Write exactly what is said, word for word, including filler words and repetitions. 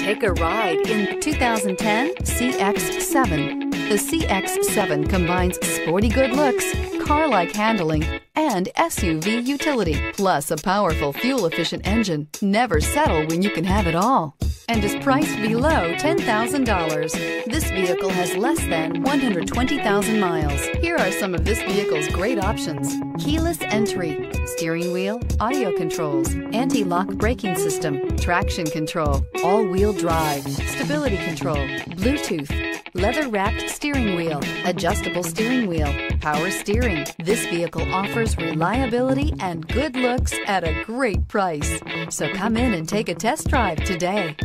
Take a ride in two thousand ten C X seven. The C X seven combines sporty good looks, car-like handling, and S U V utility, plus a powerful fuel-efficient engine. Never settle when you can have it all, and is priced below ten thousand dollars. This vehicle has less than one hundred twenty thousand miles. Here are some of this vehicle's great options: keyless entry, steering wheel audio controls, anti-lock braking system, traction control, all-wheel drive, stability control, Bluetooth, leather-wrapped steering wheel, adjustable steering wheel, power steering. This vehicle offers reliability and good looks at a great price. So come in and take a test drive today.